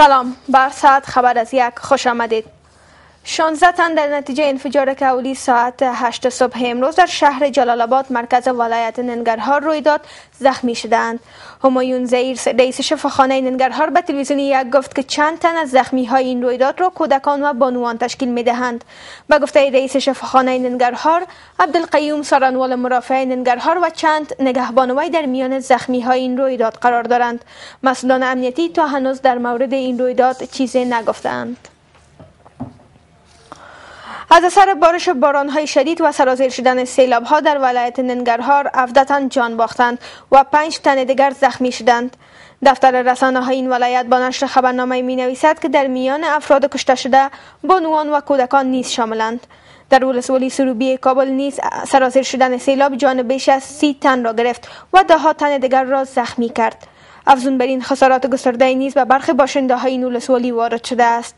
سلام، بر ساعت خبر از یک خوش آمدید. 16 تن در نتیجه انفجار کولی ساعت 8 صبح امروز در شهر جلال آباد مرکز ولایت ننگرهار روی داد زخمی شدند. همایون زهیر رئیس شفاخانه ننگرهار به تلویزیون یک گفت که چند تن از زخمی های این رویداد را کودکان و بانوان تشکیل می دهند. به گفته رئیس شفاخانه ننگرهار عبدالقیوم سرانوال مرافع ننگرهار و چند نگهبان وی در میان زخمی های این رویداد قرار دارند. مسئولان امنیتی تا هنوز در مورد این رویداد چیزی نگفتند. از اثر بارش باران‌های شدید و سرازیر شدن سیلاب‌ها در ولایت ننگرهار 17 تن جان باختند و 5 تن دیگر زخمی شدند. دفتر رسانه‌های این ولایت با نشر خبرنامه می‌نویسد که در میان افراد کشته شده بانوان و کودکان نیز شاملند. در ولسوالی سروبی کابل نیز سرازیر شدن سیلاب جان بیش از 30 تن را گرفت و 10 تن دیگر را زخمی کرد. افزون بر این خسارات گسترده نیز به برخی باشنده های این ولسوالی وارد شده است.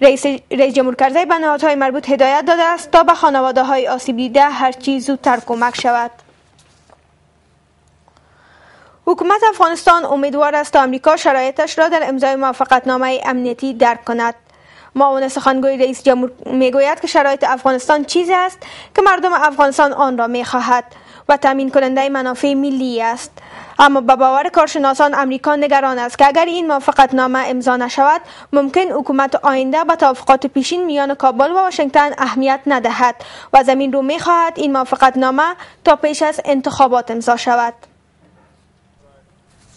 رئیس جمهور کرزی به نهادهای مربوط هدایت داده است تا به خانواده های آسیب دیده هر چیز زودتر کمک شود. حکومت افغانستان امیدوار است تا امریکا شرایطش را در امضای موافقتنامه امنیتی درک کند. معاون سخنگوی رئیس جمهور میگوید که شرایط افغانستان چیزی است که مردم افغانستان آن را میخواهد و تامین کننده منافع ملی است، اما به باور کارشناسان امریکا نگران است که اگر این موافقتنامه امضا نشود ممکن حکومت آینده به توافقات پیشین میان کابل و واشنگتن اهمیت ندهد و زمین رو میخواهد این موافقتنامه تا پیش از انتخابات امضا شود.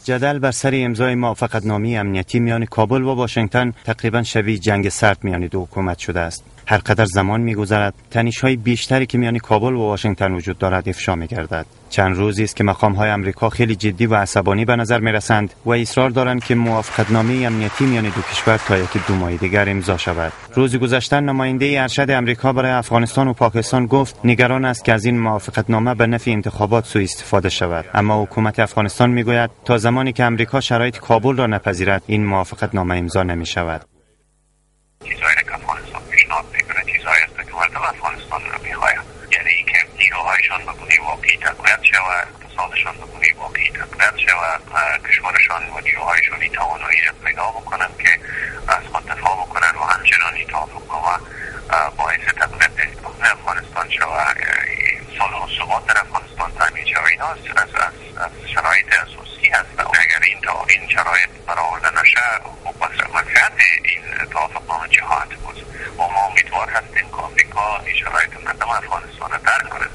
جدل بر سر امضای موافقتنامه امنیتی میان کابل و واشنگتن تقریبا شبیه جنگ سرد میان دو حکومت شده است. هر قدر زمان میگذرد تنش‌های بیشتری که میان کابل و واشنگتن وجود دارد افشا می‌گردد. چند روزی است که مقام‌های آمریکا خیلی جدی و عصبانی به نظر می‌رسند و اصرار دارند که موافقتنامه امنیتی میان دو کشور تا یکی دو ماه دیگر امضا شود. روز گذشته نماینده ارشد آمریکا برای افغانستان و پاکستان گفت نگران است که از این موافقتنامه به نفع انتخابات سوء استفاده شود، اما حکومت افغانستان می‌گوید تا زمانی که آمریکا شرایط کابل را نپذیرد این موافقتنامه امضا نمی‌شود. افغانستان را میخواید، یعنی اینکه نیروهایشان بکنی واقعی تقویت شود، اقتصادشان بکنی واقعی تقویت شود، کشورشان و نیروهایشان این توانایی را پیدا بکنند که از خود دفاع بکنند و همچنان این توافقها باعث تقویت افغانستان شود، صلح و ثبات در افغانستان تامین شود. اینا از شرایط اساسی است و اگر این شرایط برآورده نشود مسئولیت این توافقنامه چه خواهد بود و ما امیدوار هستیم که آمریکا این شرایط مردم افغانستان را درک کند.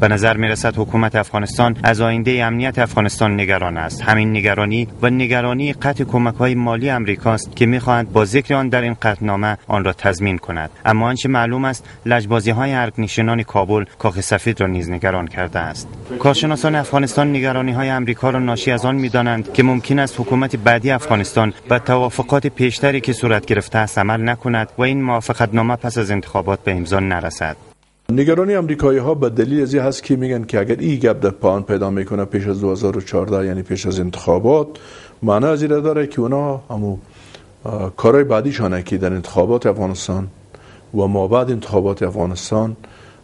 به نظر می رسد حکومت افغانستان از آینده امنیت افغانستان نگران است. همین نگرانی و نگرانی قطع کمک های مالی امریکا است که می خواهد با ذکر آن در این قطعنامه آن را تضمین کند، اما آنچه معلوم است لجبازی های ارگنیشنان کابل کاخ سفید را نیز نگران کرده است. کارشناسان افغانستان نگرانی های امریکا را ناشی از آن می دانند که ممکن است حکومت بعدی افغانستان با توافقات پیشتری که صورت گرفته است عمل نکند و این موافقتنامه پس از انتخابات به امضا نرسد. نگرانی آمریکایی‌ها به دلیل از این هست که میگن که اگر این گپ در پان پیدا میکنه پیش از 2014 یعنی پیش از انتخابات، معنی از این داره که اونا همو کارهای بعدیشانه که در انتخابات افغانستان و ما بعد انتخابات افغانستان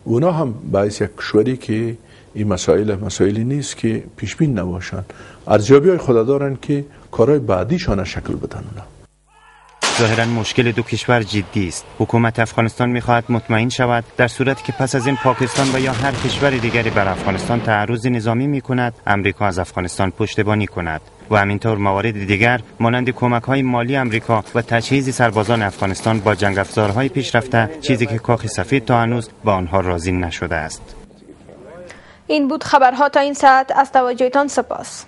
اونا هم باعث یک کشوری که این مسائلی نیست که پیش بین نباشن، ارزیابی‌های خود دارن که کارهای بعدیشانه شکل بدن. اونا ظاهراً مشکل دو کشور جدی است. حکومت افغانستان می‌خواهد مطمئن شود در صورتی که پس از این پاکستان و یا هر کشور دیگری بر افغانستان تعرض نظامی می‌کند، آمریکا از افغانستان پشتیبانی کند و همینطور موارد دیگر مانند کمک‌های مالی آمریکا و تجهیز سربازان افغانستان با جنگ افزارهای پیشرفته، چیزی که کاخ سفید تا هنوز با آنها راضی نشده است. این بود خبرها تا این ساعت. از توجهتان سپاس.